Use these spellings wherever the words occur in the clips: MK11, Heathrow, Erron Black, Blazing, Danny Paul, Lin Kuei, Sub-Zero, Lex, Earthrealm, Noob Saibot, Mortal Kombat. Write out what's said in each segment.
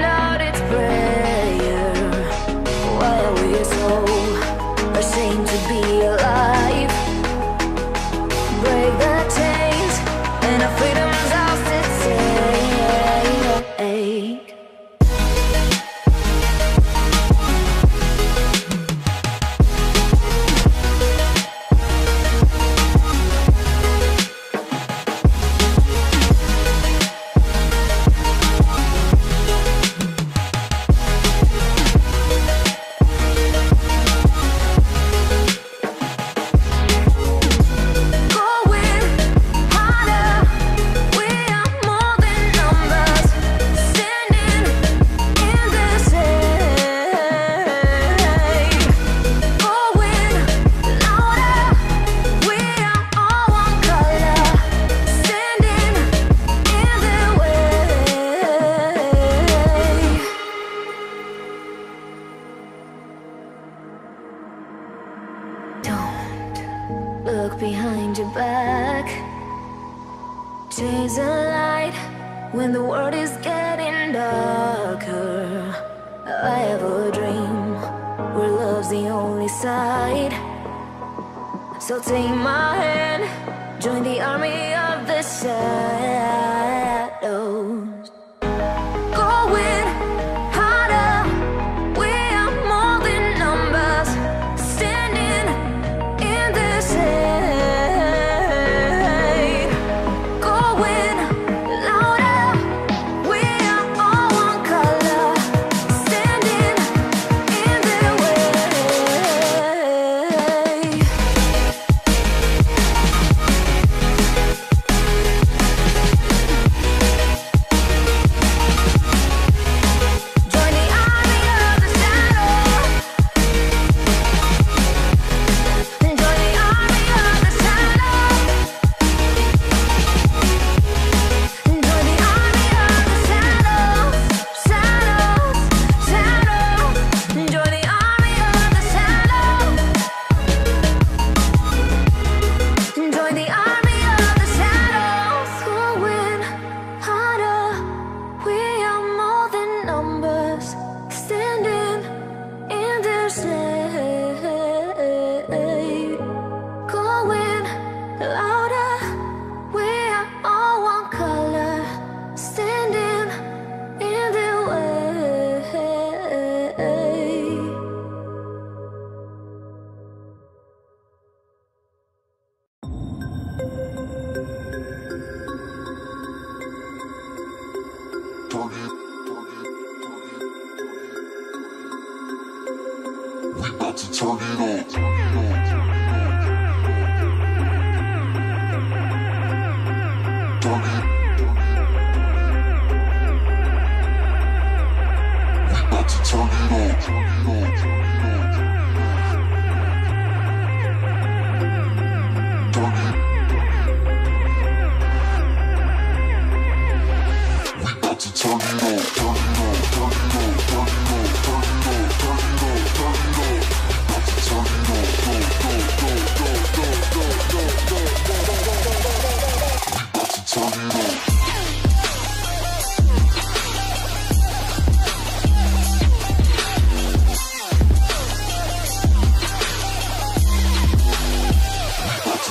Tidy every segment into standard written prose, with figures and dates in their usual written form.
out its prayer. Why are we so ashamed to be alive? Break the chains and our freedom's ours to take. Look behind your back. Chase a light when the world is getting darker. I have a dream where love's the only side. So take my hand, join the army of the shadows. Going harder, we are more than numbers. Standing in this air.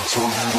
Turn it up.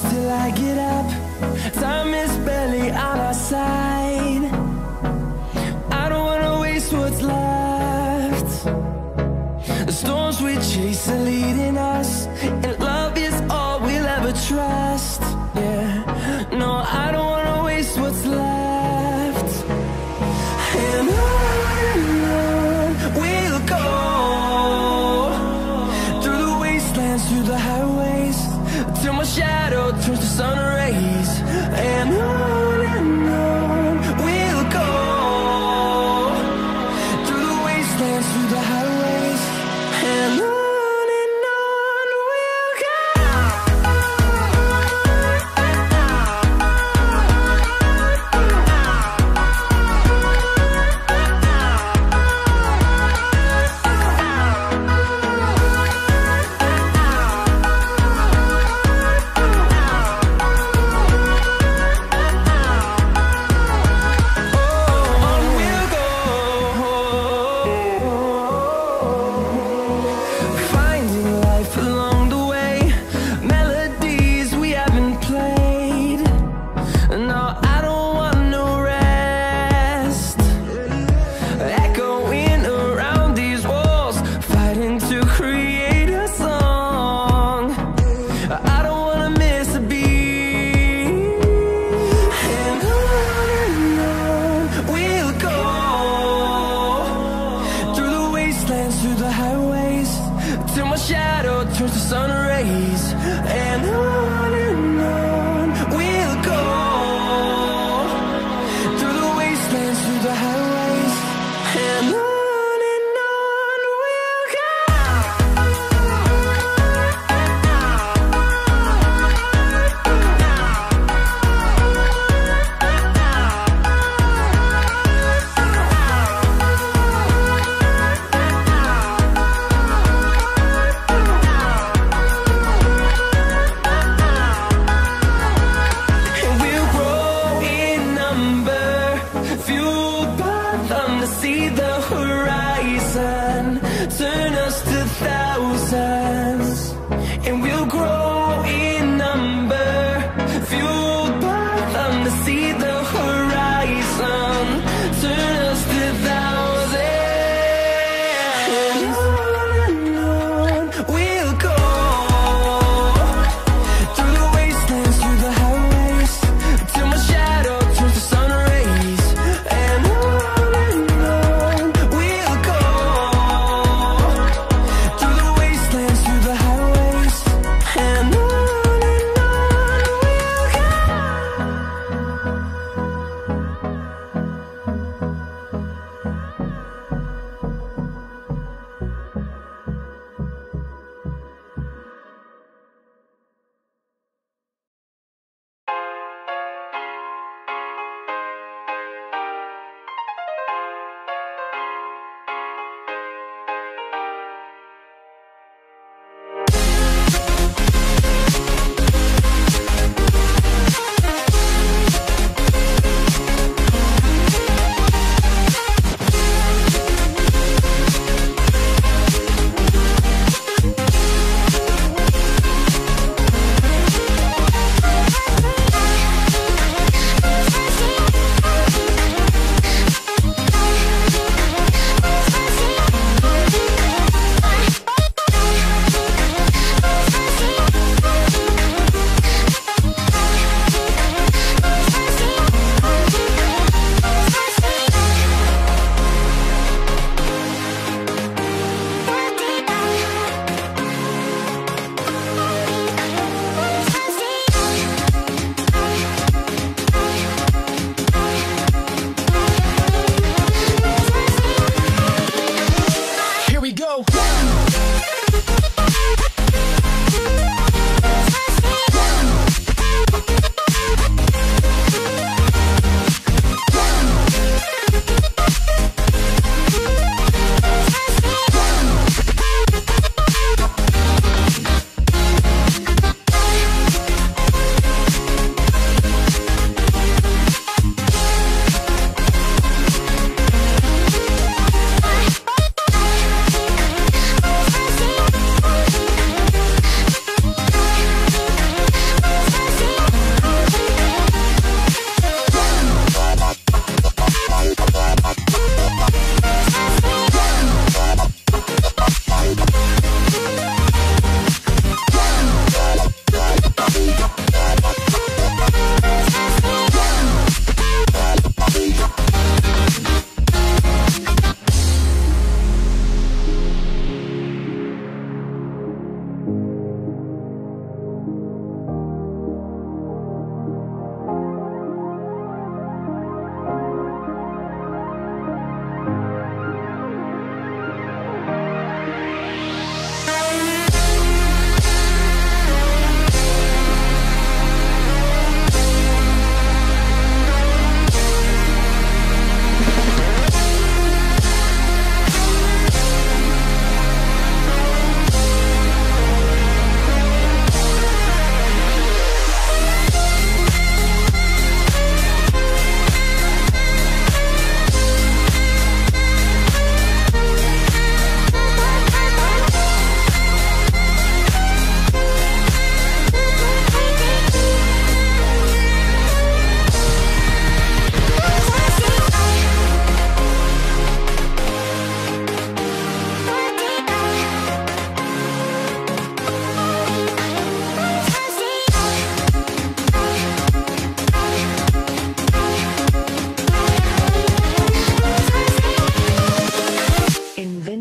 close till I get up. Time is barely on our side. I don't wanna waste what's left. The storms we chase are leading us, and love is all we'll ever trust. Yeah, no, I don't wanna waste what's left. And on we'll go, through the wastelands, through the highways, till my shadow turns to sun rays. And on we'll go, through the wastelands, through the highways, and on. Through the highways, till my shadow turns to sun rays, and on we'll go, through the wastelands, through the highways, and on. See the horizon, turn us to thousands, and we'll grow in number, fueled by them. To see the horizon, turn us to thousands, and on we'll go, through the wastelands, through the highways, till my shadow turns to sun rays, and on. We'll go, through the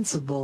invincible.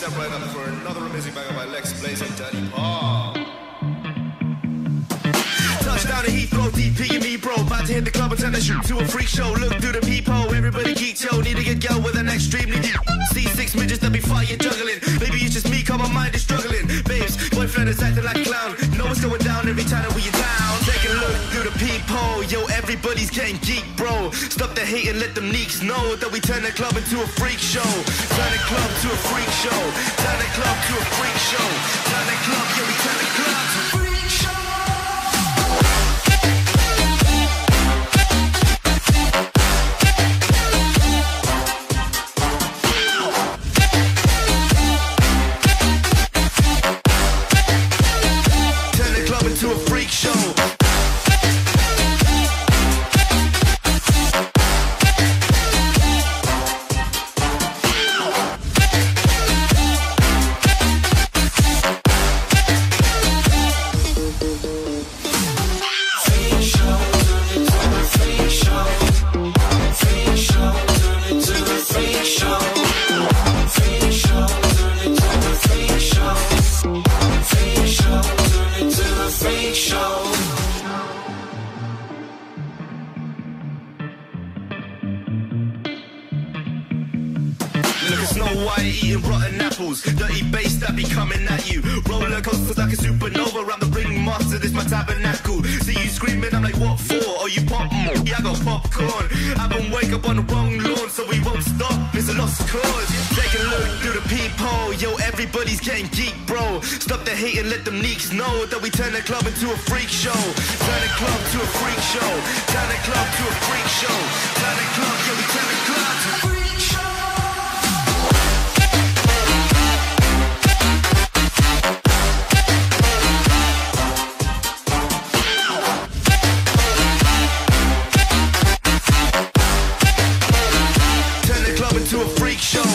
Step right up for another amazing banger by Lex, Blazing, Danny Paul. Touchdown to Heathrow, DP and me, bro. About to hit the club and turn the shoot to a freak show. Look through the peephole, everybody geek, yo. Need to get go with an extremely deep. See six midgets that be fire juggling. Maybe it's just me, cause my mind is struggling. Babes, boyfriend is acting like a clown. Know what's going down every time that we are down. Take a look through the peephole, yo. Everybody's getting geek, bro. Stop the hate and let them neeks know that we turn the club into a freak show. Turn the club to a freak show. Turn the club to a freak show. Turn the club, yeah, we turn the club to a freak show. To a freak show. Look at Snow White eating rotten apples. Dirty bass that be coming at you. Roller coasters like a supernova. I'm the ringmaster, this my tabernacle. See you screaming, I'm like, what for? Are you poppin'? Yeah, I got popcorn. I been wake up on the wrong lawn, so we won't stop. It's a lost cause. Take a look through the peephole, yo. Everybody's getting geek, bro. Stop the hate and let them neeks know that we turn the club into a freak show. Turn the club to a freak show. Turn the club to a freak show. Turn the club, yeah, we turn the club to a freak show. To a freak show.